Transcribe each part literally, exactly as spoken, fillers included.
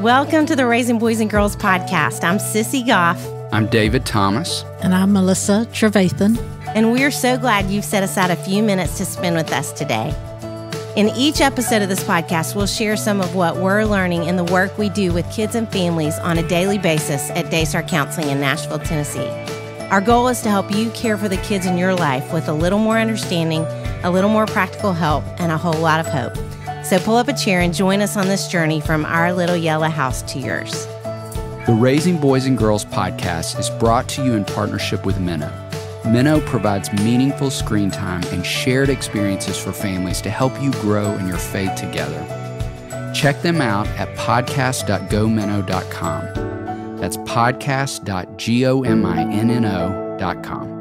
Welcome to the Raising Boys and Girls podcast. I'm Sissy Goff. I'm David Thomas. And I'm Melissa Trevathan. And we're so glad you've set aside a few minutes to spend with us today. In each episode of this podcast, we'll share some of what we're learning in the work we do with kids and families on a daily basis at Daystar Counseling in Nashville, Tennessee. Our goal is to help you care for the kids in your life with a little more understanding, a little more practical help, and a whole lot of hope. So pull up a chair and join us on this journey from our little yellow house to yours. The Raising Boys and Girls podcast is brought to you in partnership with Minno. Minno provides meaningful screen time and shared experiences for families to help you grow in your faith together. Check them out at podcast dot go minno dot com. That's podcast dot go minno dot com.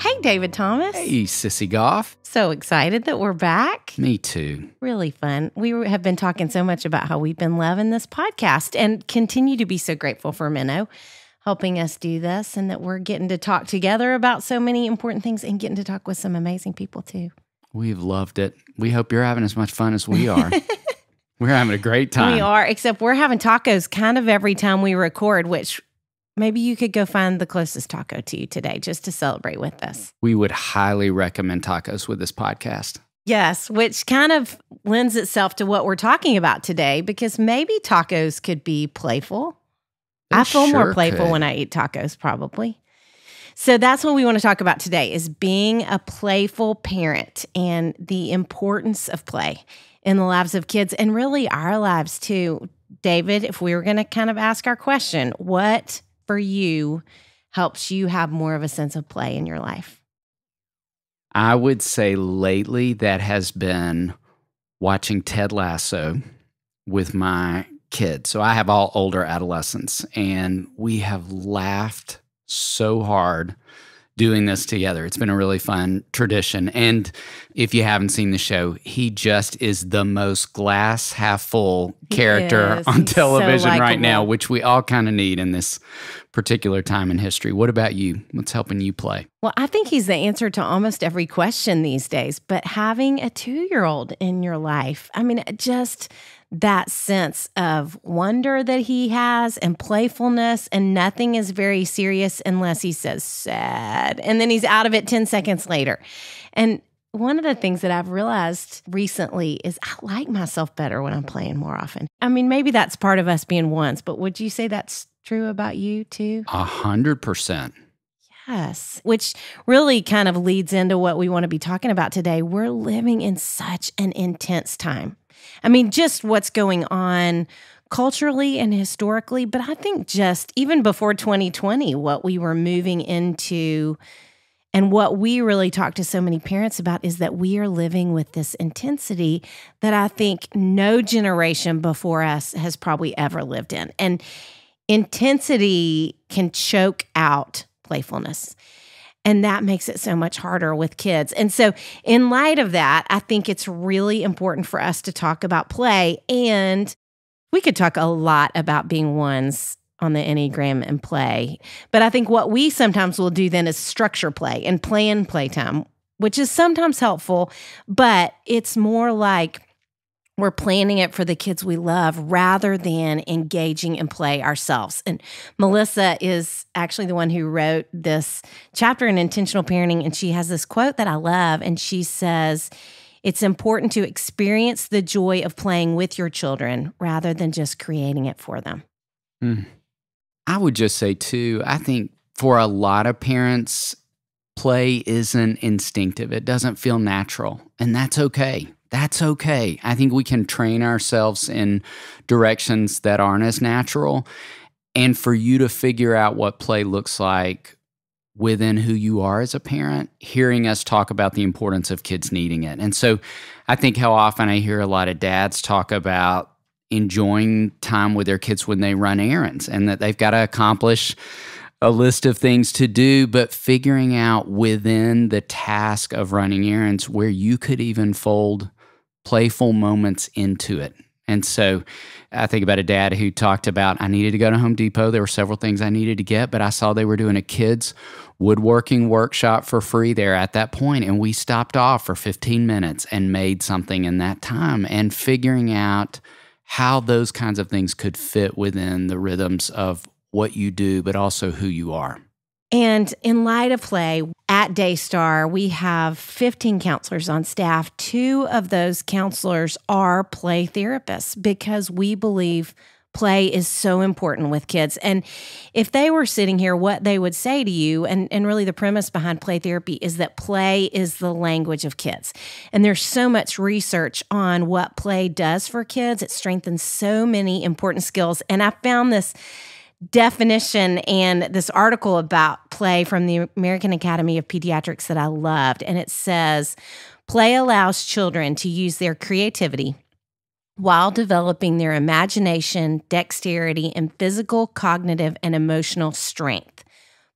Hey, David Thomas. Hey, Sissy Goff. So excited that we're back. Me too. Really fun. We have been talking so much about how we've been loving this podcast and continue to be so grateful for Minno helping us do this and that we're getting to talk together about so many important things and getting to talk with some amazing people too. We've loved it. We hope you're having as much fun as we are. We're having a great time. We are, except we're having tacos kind of every time we record, which... maybe you could go find the closest taco to you today just to celebrate with us. We would highly recommend tacos with this podcast. Yes, which kind of lends itself to what we're talking about today because maybe tacos could be playful. It I feel sure more playful could. when I eat tacos probably. So that's what we want to talk about today is being a playful parent and the importance of play in the lives of kids and really our lives too. David, if we were going to kind of ask our question, what... for you helps you have more of a sense of play in your life? I would say lately that has been watching Ted Lasso with my kids. So I have all older adolescents, and we have laughed so hard doing this together. It's been a really fun tradition. And if you haven't seen the show, he just is the most glass half full character on television right now, which we all kind of need in this particular time in history. What about you? What's helping you play? Well, I think he's the answer to almost every question these days, but having a two-year-old in your life, I mean, just that sense of wonder that he has and playfulness, and nothing is very serious unless he says sad, and then he's out of it ten seconds later. And one of the things that I've realized recently is I like myself better when I'm playing more often. I mean, maybe that's part of us being ones, but would you say that's true about you too? A hundred percent. Yes, which really kind of leads into what we want to be talking about today. We're living in such an intense time. I mean, just what's going on culturally and historically, but I think just even before twenty twenty, what we were moving into and what we really talk to so many parents about is that we are living with this intensity that I think no generation before us has probably ever lived in. And intensity can choke out playfulness. And that makes it so much harder with kids. And so in light of that, I think it's really important for us to talk about play. And we could talk a lot about being ones on the Enneagram and play. But I think what we sometimes will do then is structure play and plan playtime, which is sometimes helpful, but it's more like we're planning it for the kids we love rather than engaging in play ourselves. And Melissa is actually the one who wrote this chapter in Intentional Parenting, and she has this quote that I love, and she says, "It's important to experience the joy of playing with your children rather than just creating it for them." Mm. I would just say, too, I think for a lot of parents, play isn't instinctive. It doesn't feel natural, and that's okay. That's okay. I think we can train ourselves in directions that aren't as natural. And for you to figure out what play looks like within who you are as a parent, hearing us talk about the importance of kids needing it. And so I think how often I hear a lot of dads talk about enjoying time with their kids when they run errands and that they've got to accomplish a list of things to do, but figuring out within the task of running errands where you could even fold playful moments into it And so I think about a dad who talked about, I needed to go to Home Depot. There were several things I needed to get, but I saw they were doing a kids' woodworking workshop for free there at that point, and we stopped off for fifteen minutes and made something in that time, and figuring out how those kinds of things could fit within the rhythms of what you do, but also who you are. And in Light of Play at Daystar, we have fifteen counselors on staff. Two of those counselors are play therapists because we believe play is so important with kids. And if they were sitting here, what they would say to you, and, and really the premise behind play therapy is that play is the language of kids. And there's so much research on what play does for kids. It strengthens so many important skills. And I found this definition and this article about play from the American Academy of Pediatrics that I loved. And it says, play allows children to use their creativity while developing their imagination, dexterity, and physical, cognitive, and emotional strength.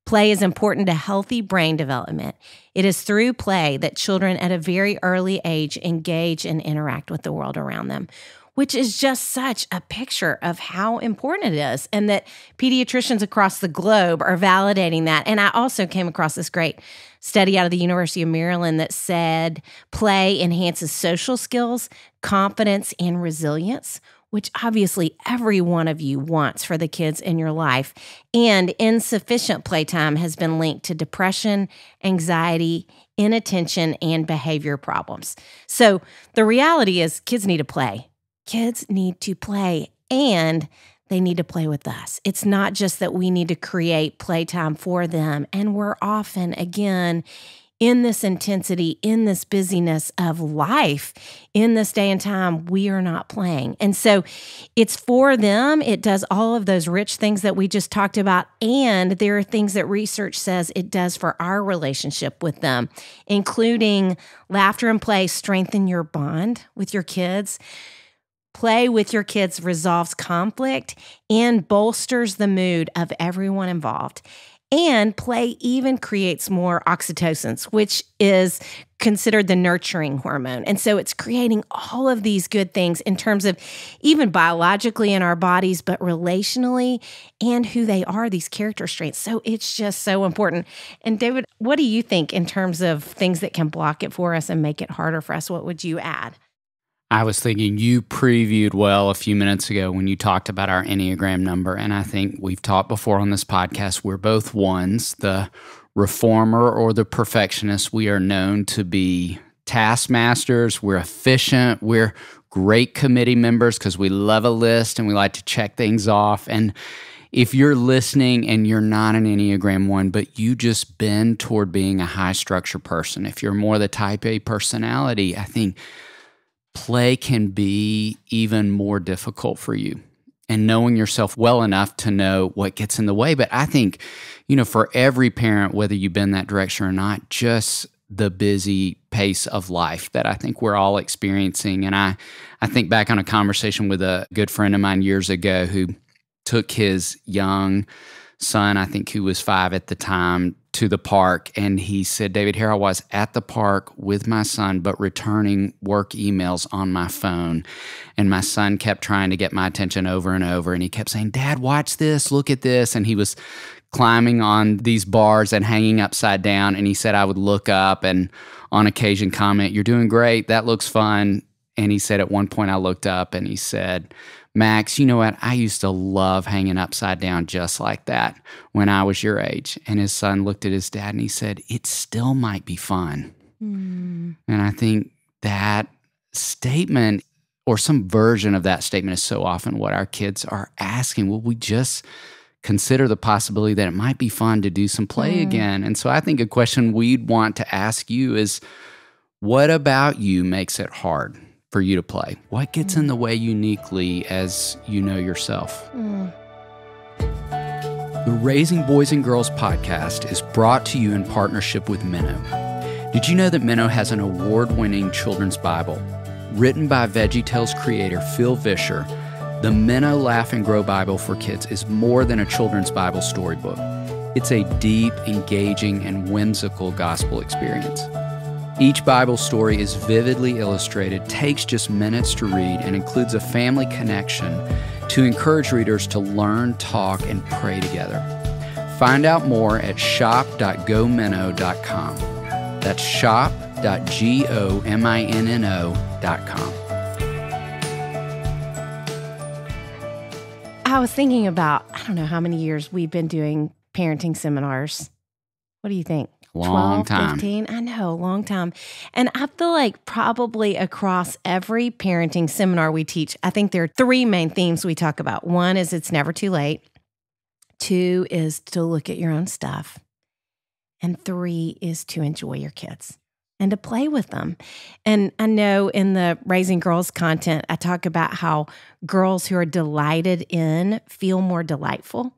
Play is important to healthy brain development. It is through play that children at a very early age engage and interact with the world around them, which is just such a picture of how important it is, and that pediatricians across the globe are validating that. And I also came across this great study out of the University of Maryland that said play enhances social skills, confidence, and resilience, which obviously every one of you wants for the kids in your life. And insufficient playtime has been linked to depression, anxiety, inattention, and behavior problems. So the reality is kids need to play. Kids need to play, and they need to play with us. It's not just that we need to create playtime for them, and we're often, again, in this intensity, in this busyness of life, in this day and time, we are not playing. And so it's for them. It does all of those rich things that we just talked about, and there are things that research says it does for our relationship with them, including laughter and play strengthen your bond with your kids. Play with your kids resolves conflict and bolsters the mood of everyone involved. And play even creates more oxytocin, which is considered the nurturing hormone. And so it's creating all of these good things in terms of even biologically in our bodies, but relationally and who they are, these character traits. So it's just so important. And David, what do you think in terms of things that can block it for us and make it harder for us? What would you add? I was thinking you previewed well a few minutes ago when you talked about our Enneagram number, and I think we've talked before on this podcast, we're both ones, the reformer or the perfectionist. We are known to be taskmasters, we're efficient, we're great committee members because we love a list and we like to check things off. And if you're listening and you're not an Enneagram one, but you just bend toward being a high structure person, if you're more the type A personality, I think play can be even more difficult for you, and knowing yourself well enough to know what gets in the way. But I think, you know, for every parent, whether you've been that direction or not, just the busy pace of life that I think we're all experiencing. And I, I think back on a conversation with a good friend of mine years ago who took his young son, I think who was five at the time, to the park, and he said, David, here I was at the park with my son, but returning work emails on my phone. And my son kept trying to get my attention over and over, and he kept saying, Dad, watch this, look at this. And he was climbing on these bars and hanging upside down, and he said, I would look up and on occasion comment, you're doing great, that looks fun. And he said, at one point I looked up and he said, Max, you know what? I used to love hanging upside down just like that when I was your age. And his son looked at his dad and he said, it still might be fun. Mm. And I think that statement, or some version of that statement, is so often what our kids are asking. Will we just consider the possibility that it might be fun to do some play mm. again? And so I think a question we'd want to ask you is, what about you makes it hard for you to play? What gets in the way uniquely as you know yourself? Mm. The Raising Boys and Girls podcast is brought to you in partnership with Minno. Did you know that Minno has an award-winning children's Bible? Written by VeggieTales creator Phil Fisher, the Minno Laugh and Grow Bible for Kids is more than a children's Bible storybook. It's a deep, engaging, and whimsical gospel experience. Each Bible story is vividly illustrated, takes just minutes to read, and includes a family connection to encourage readers to learn, talk, and pray together. Find out more at shop dot go minno dot com. That's shop dot go minno dot com. I was thinking about, I don't know how many years we've been doing parenting seminars. What do you think? Long twelve, time. fifteen? I know, long time. And I feel like probably across every parenting seminar we teach, I think there are three main themes we talk about. One is it's never too late. Two is to look at your own stuff. And three is to enjoy your kids and to play with them. And I know in the Raising Girls content, I talk about how girls who are delighted in feel more delightful.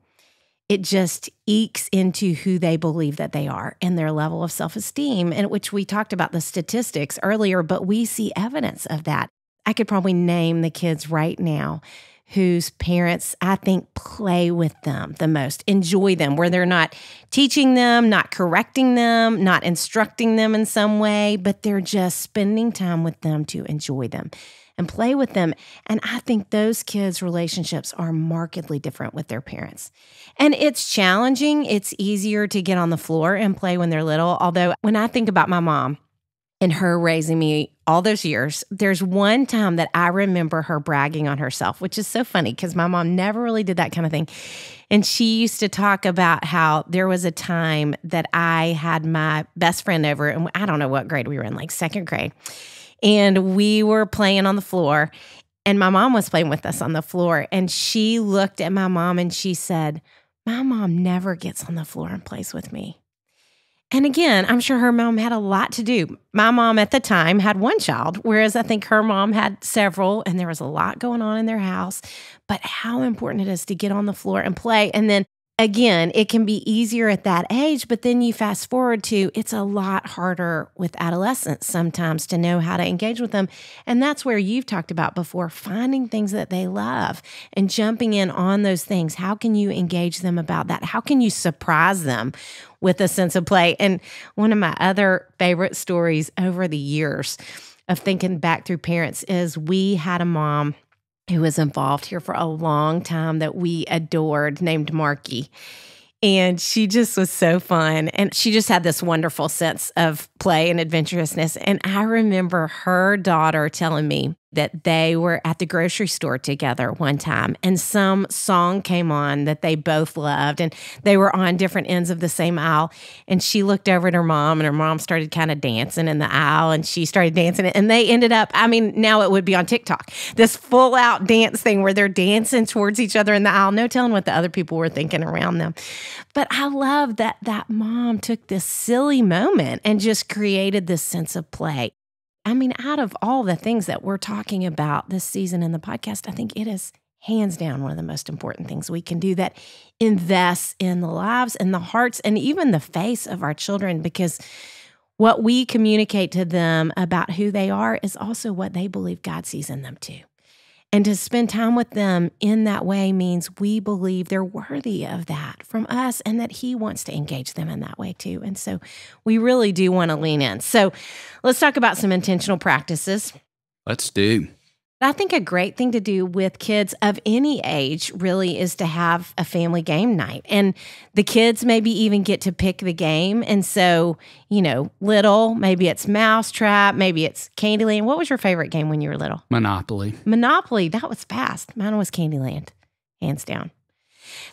It just ekes into who they believe that they are and their level of self-esteem, and which we talked about the statistics earlier, but we see evidence of that. I could probably name the kids right now whose parents, I think, play with them the most, enjoy them, where they're not teaching them, not correcting them, not instructing them in some way, but they're just spending time with them to enjoy them and play with them. And I think those kids' relationships are markedly different with their parents. And it's challenging. It's easier to get on the floor and play when they're little. Although when I think about my mom and her raising me all those years, there's one time that I remember her bragging on herself, which is so funny because my mom never really did that kind of thing. And she used to talk about how there was a time that I had my best friend over, and I don't know what grade we were in, like second grade. And we were playing on the floor, and my mom was playing with us on the floor. And she looked at my mom and she said, "My mom never gets on the floor and plays with me." And again, I'm sure her mom had a lot to do. My mom at the time had one child, whereas I think her mom had several, and there was a lot going on in their house. But how important it is to get on the floor and play. And then again, it can be easier at that age, but then you fast forward to it's a lot harder with adolescents sometimes to know how to engage with them. And that's where you've talked about before, finding things that they love and jumping in on those things. How can you engage them about that? How can you surprise them with a sense of play? And one of my other favorite stories over the years of thinking back through parents is we had a mom who was involved here for a long time that we adored, named Marky. And she just was so fun. And she just had this wonderful sense of play and adventurousness. And I remember her daughter telling me that they were at the grocery store together one time, and some song came on that they both loved, and they were on different ends of the same aisle. And she looked over at her mom, and her mom started kind of dancing in the aisle, and she started dancing. And they ended up, I mean, now it would be on TikTok, this full-out dance thing where they're dancing towards each other in the aisle, no telling what the other people were thinking around them. But I love that that mom took this silly moment and just created this sense of play. I mean, out of all the things that we're talking about this season in the podcast, I think it is hands down one of the most important things we can do that invests in the lives and the hearts and even the face of our children, because what we communicate to them about who they are is also what they believe God sees in them too. And to spend time with them in that way means we believe they're worthy of that from us and that He wants to engage them in that way too. And so we really do want to lean in. So let's talk about some intentional practices. Let's do. I think a great thing to do with kids of any age really is to have a family game night. And the kids maybe even get to pick the game. And so, you know, little, maybe it's Mousetrap, maybe it's Candyland. What was your favorite game when you were little? Monopoly. Monopoly. That was fast. Mine was Candyland, hands down.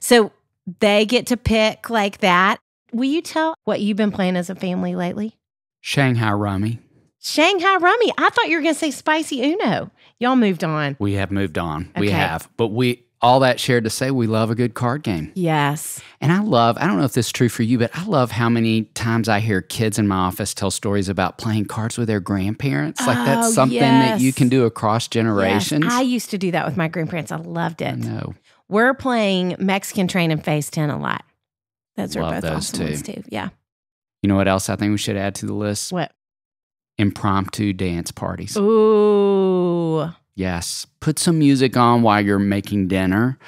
So they get to pick like that. Will you tell what you've been playing as a family lately? Shanghai Rummy. Shanghai Rummy. I thought you were going to say Spicy Uno. Y'all moved on. We have moved on. Okay. We have. But we, all that shared to say, we love a good card game. Yes. And I love, I don't know if this is true for you, but I love how many times I hear kids in my office tell stories about playing cards with their grandparents. Oh, like that's something yes. that you can do across generations. Yes. I used to do that with my grandparents. I loved it. I know. We're playing Mexican Train and Phase ten a lot. Those love are both those awesome too. Ones too. Yeah. You know what else I think we should add to the list? What? Impromptu dance parties. Ooh. Yes. Put some music on while you're making dinner.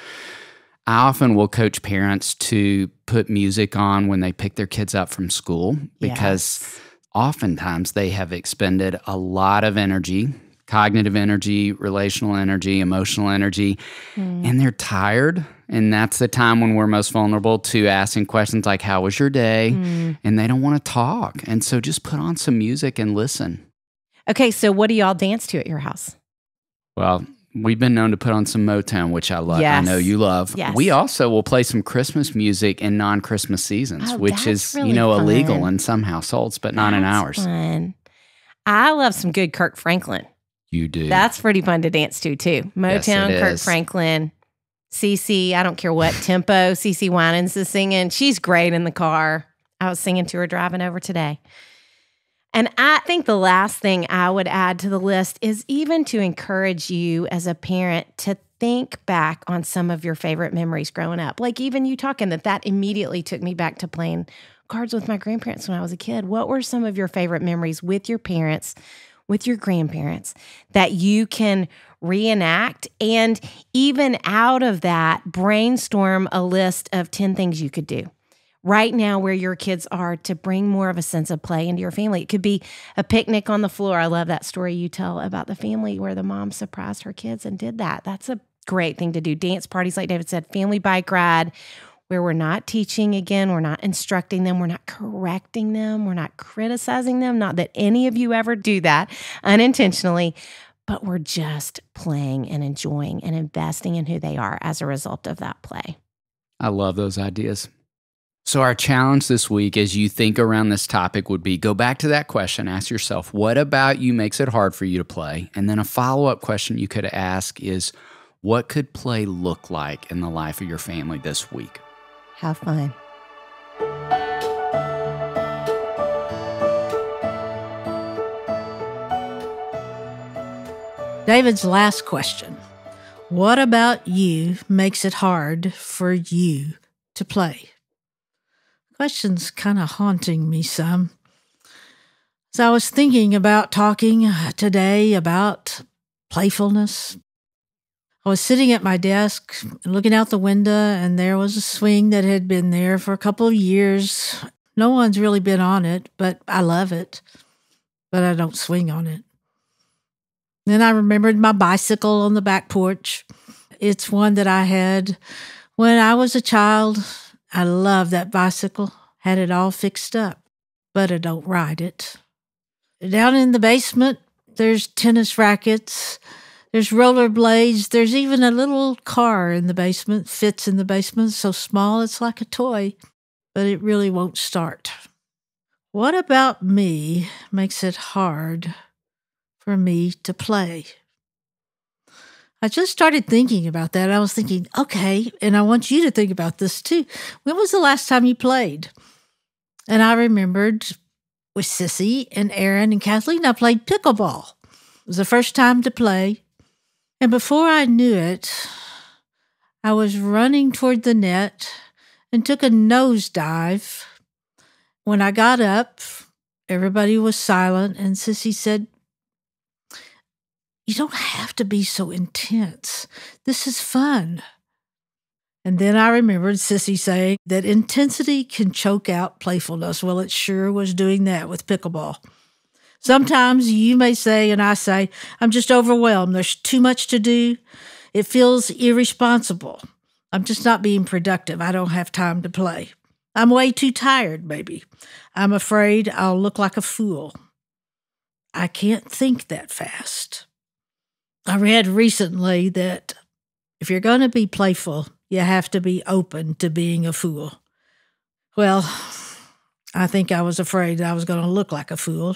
I often will coach parents to put music on when they pick their kids up from school because yes. oftentimes they have expended a lot of energy, cognitive energy, relational energy, emotional energy, mm. and they're tired. And that's the time when we're most vulnerable to asking questions like, how was your day? Mm. And they don't want to talk. And so just put on some music and listen. Okay, so what do y'all dance to at your house? Well, we've been known to put on some Motown, which I love. Yes. I know you love. Yes. We also will play some Christmas music in non-Christmas seasons, oh, which is, really you know, fun. illegal in some households, but not that's in ours. Fun. I love some good Kirk Franklin. You do. That's pretty fun to dance to, too. Motown, yes, Kirk is. Franklin, CeCe, I don't care what tempo, CeCe Winans is singing. She's great in the car. I was singing to her driving over today. And I think the last thing I would add to the list is even to encourage you as a parent to think back on some of your favorite memories growing up. Like even you talking that that immediately took me back to playing cards with my grandparents when I was a kid. What were some of your favorite memories with your parents, with your grandparents that you can reenact? And even out of that, brainstorm a list of ten things you could do right now where your kids are to bring more of a sense of play into your family. It could be a picnic on the floor. I love that story you tell about the family where the mom surprised her kids and did that. That's a great thing to do. Dance parties, like David said, family bike ride, where we're not teaching again, we're not instructing them, we're not correcting them, we're not criticizing them. Not that any of you ever do that unintentionally, but we're just playing and enjoying and investing in who they are as a result of that play. I love those ideas. So our challenge this week as you think around this topic would be go back to that question, ask yourself, what about you makes it hard for you to play? And then a follow-up question you could ask is, what could play look like in the life of your family this week? Have fun. David's last question, what about you makes it hard for you to play? Question's kind of haunting me some. So I was thinking about talking today about playfulness. I was sitting at my desk looking out the window, and there was a swing that had been there for a couple of years. No one's really been on it, but I love it. But I don't swing on it. Then I remembered my bicycle on the back porch. It's one that I had when I was a child. I love that bicycle, had it all fixed up, but I don't ride it. Down in the basement, there's tennis rackets, there's rollerblades, there's even a little car in the basement, fits in the basement, so small it's like a toy, but it really won't start. What about me makes it hard for me to play? I just started thinking about that. I was thinking, okay, and I want you to think about this too. When was the last time you played? And I remembered with Sissy and Aaron and Kathleen, I played pickleball. It was the first time to play. And before I knew it, I was running toward the net and took a nosedive. When I got up, everybody was silent, and Sissy said, "You don't have to be so intense. This is fun." And then I remembered Sissy saying that intensity can choke out playfulness. Well, it sure was doing that with pickleball. Sometimes you may say, and I say, I'm just overwhelmed. There's too much to do. It feels irresponsible. I'm just not being productive. I don't have time to play. I'm way too tired, maybe. I'm afraid I'll look like a fool. I can't think that fast. I read recently that if you're going to be playful, you have to be open to being a fool. Well, I think I was afraid I was going to look like a fool.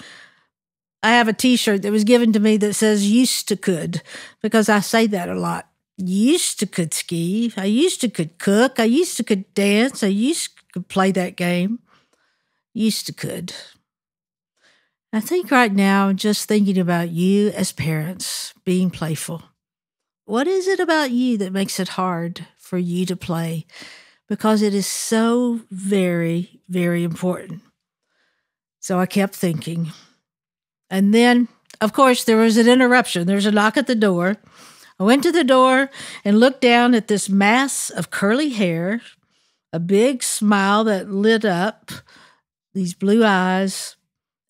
I have a T-shirt that was given to me that says used to could, because I say that a lot. Used to could ski. I used to could cook. I used to could dance. I used to could play that game. Used to could. I think right now, just thinking about you as parents being playful. What is it about you that makes it hard for you to play? Because it is so very, very important. So I kept thinking. And then, of course, there was an interruption. There was a knock at the door. I went to the door and looked down at this mass of curly hair, a big smile that lit up, these blue eyes,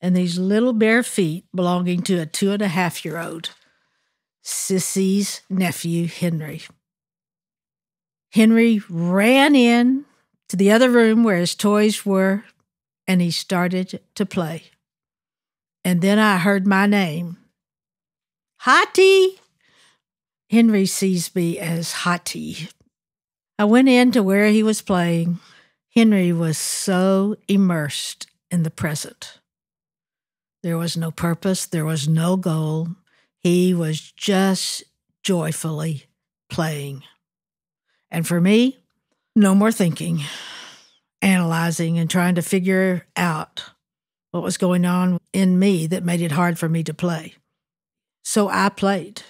and these little bare feet belonging to a two-and-a-half-year-old, Sissy's nephew, Henry. Henry ran in to the other room where his toys were, and he started to play. And then I heard my name. Hottie! Henry sees me as Hottie. I went in to where he was playing. Henry was so immersed in the present. There was no purpose. There was no goal. He was just joyfully playing. And for me, no more thinking, analyzing, and trying to figure out what was going on in me that made it hard for me to play. So I played,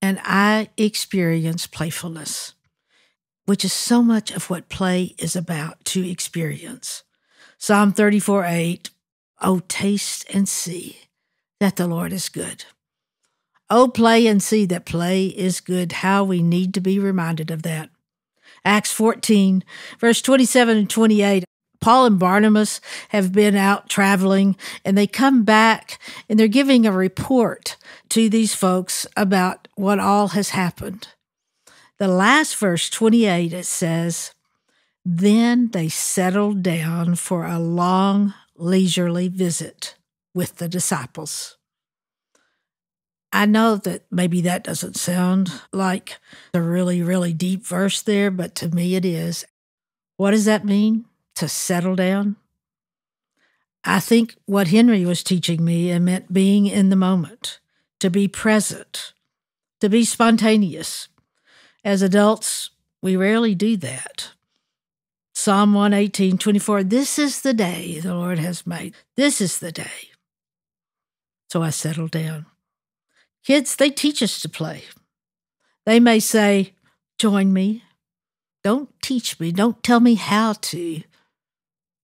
and I experienced playfulness, which is so much of what play is about to experience. Psalm thirty-four eight, oh, taste and see that the Lord is good. Oh, play and see that play is good, how we need to be reminded of that. Acts fourteen, verse twenty-seven and twenty-eight, Paul and Barnabas have been out traveling, and they come back, and they're giving a report to these folks about what all has happened. The last verse, twenty-eight, it says, "Then they settled down for a long, leisurely visit with the disciples." I know that maybe that doesn't sound like a really, really deep verse there, but to me it is. What does that mean? To settle down? I think what Henry was teaching me, it meant being in the moment, to be present, to be spontaneous. As adults, we rarely do that. Psalm one eighteen, twenty-four, this is the day the Lord has made. This is the day. So I settled down. Kids, they teach us to play. They may say, join me. Don't teach me. Don't tell me how to,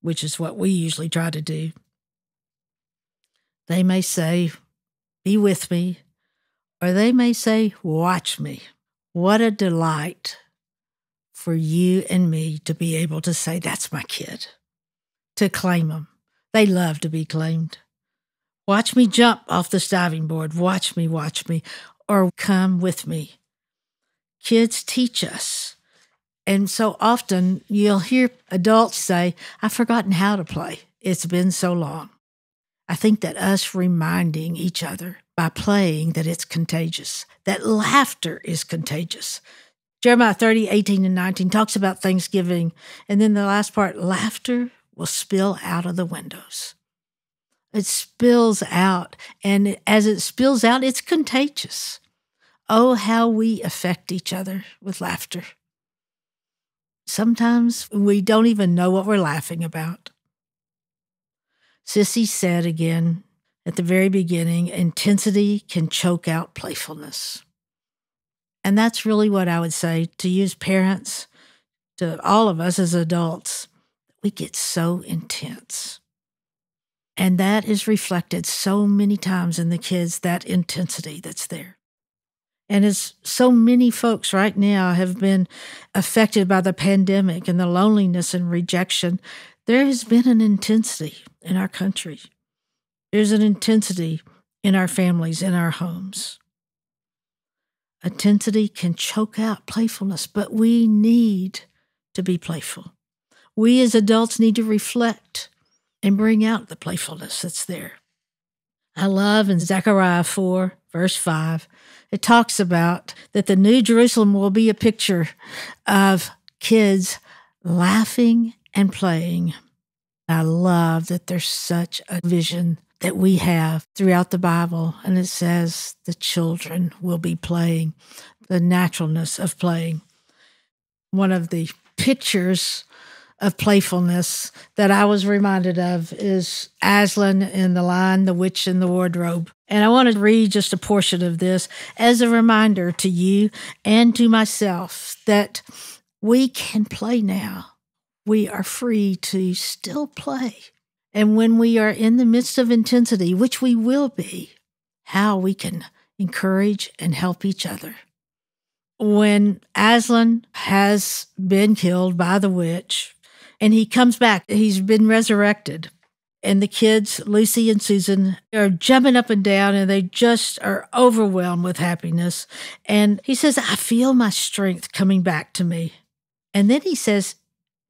which is what we usually try to do. They may say, be with me, or they may say, watch me. What a delight for you and me to be able to say, that's my kid, to claim them. They love to be claimed. Watch me jump off this diving board. Watch me, watch me, or come with me. Kids teach us. And so often you'll hear adults say, I've forgotten how to play. It's been so long. I think that us reminding each other by playing that it's contagious, that laughter is contagious. Jeremiah thirty, eighteen and nineteen talks about Thanksgiving. And then the last part, laughter will spill out of the windows. It spills out, and as it spills out, it's contagious. Oh, how we affect each other with laughter. Sometimes we don't even know what we're laughing about. Sissy said again at the very beginning, intensity can choke out playfulness. And that's really what I would say to you as parents, to all of us as adults. We get so intense. And that is reflected so many times in the kids, that intensity that's there. And as so many folks right now have been affected by the pandemic and the loneliness and rejection, there has been an intensity in our country. There's an intensity in our families, in our homes. Intensity can choke out playfulness, but we need to be playful. We as adults need to reflect and bring out the playfulness that's there. I love in Zechariah four, verse five, it talks about that the New Jerusalem will be a picture of kids laughing and playing. I love that there's such a vision that we have throughout the Bible, and it says the children will be playing, the naturalness of playing. One of the pictures of playfulness that I was reminded of is Aslan in The Lion, the Witch and the Wardrobe. And I want to read just a portion of this as a reminder to you and to myself that we can play now. We are free to still play. And when we are in the midst of intensity, which we will be, how we can encourage and help each other. When Aslan has been killed by the witch, and he comes back. He's been resurrected. and the kids, Lucy and Susan, are jumping up and down, and they just are overwhelmed with happiness. And he says, I feel my strength coming back to me. And then he says,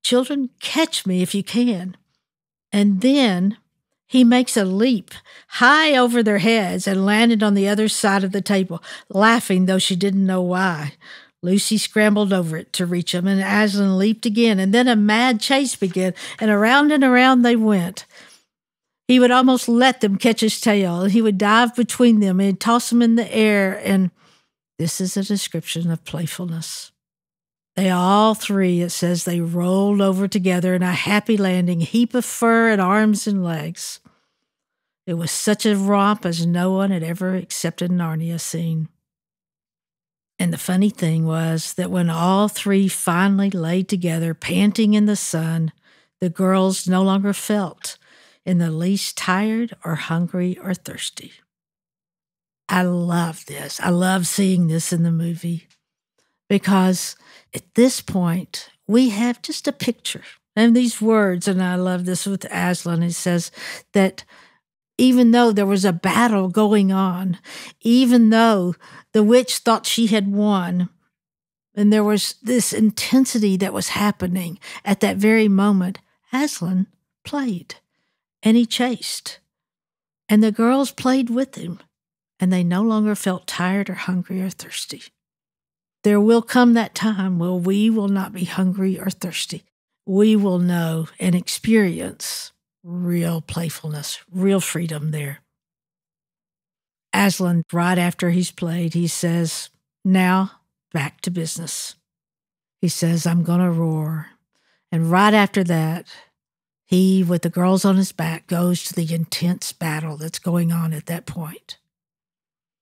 children, catch me if you can. And then he makes a leap high over their heads and landed on the other side of the table, laughing, though she didn't know why. Lucy scrambled over it to reach him, and Aslan leaped again, and then a mad chase began, and around and around they went. He would almost let them catch his tail, and he would dive between them and toss him in the air, and this is a description of playfulness. They all three, it says, they rolled over together in a happy landing, heap of fur and arms and legs. It was such a romp as no one had ever except in Narnia seen. And the funny thing was that when all three finally lay together, panting in the sun, the girls no longer felt in the least tired or hungry or thirsty. I love this. I love seeing this in the movie. Because at this point, we have just a picture and these words, and I love this with Aslan. He says that even though there was a battle going on, even though the witch thought she had won, and there was this intensity that was happening at that very moment, Aslan played and he chased. And the girls played with him, and they no longer felt tired or hungry or thirsty. There will come that time where we will not be hungry or thirsty. We will know and experience real playfulness, real freedom there. Aslan, right after he's played, he says, now back to business. He says, I'm going to roar. And right after that, he, with the girls on his back, goes to the intense battle that's going on at that point.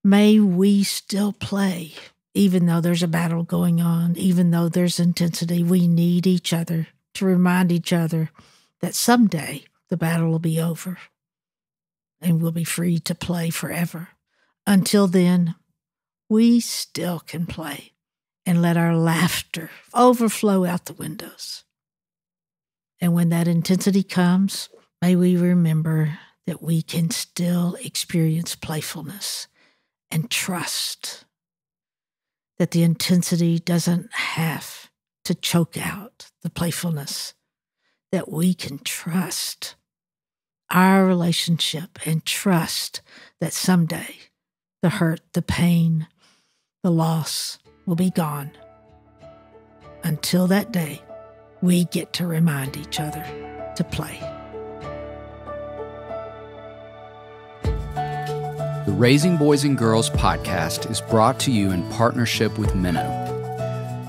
May we still play. Even though there's a battle going on, even though there's intensity, we need each other to remind each other that someday the battle will be over and we'll be free to play forever. Until then, we still can play and let our laughter overflow out the windows. And when that intensity comes, may we remember that we can still experience playfulness and trust that the intensity doesn't have to choke out the playfulness, that we can trust our relationship and trust that someday the hurt, the pain, the loss will be gone. Until that day, we get to remind each other to play. The Raising Boys and Girls podcast is brought to you in partnership with Minno.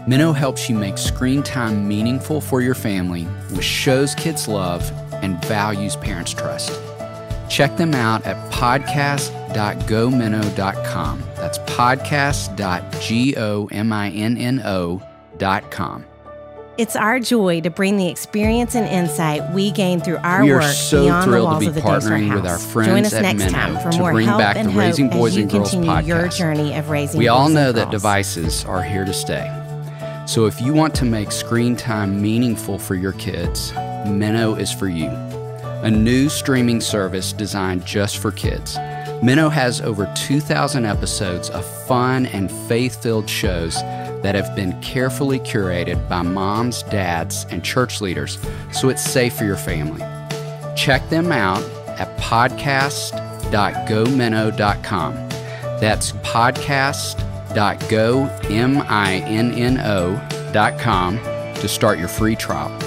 Minno helps you make screen time meaningful for your family with shows kids love and values parents trust. Check them out at podcast dot go minno dot com. That's podcast dot go minno dot com. It's our joy to bring the experience and insight we gain through our we work so beyond the walls of the Daystar House. With our friends Join us at next Minno time for more help and hope as you continue your journey of raising boys and girls. We all know that devices are here to stay. So if you want to make screen time meaningful for your kids, Minno is for you. A new streaming service designed just for kids. Minno has over two thousand episodes of fun and faith-filled shows that have been carefully curated by moms, dads, and church leaders, so it's safe for your family. Check them out at podcast dot go minno dot com. That's podcast dot go minno dot com to start your free trial.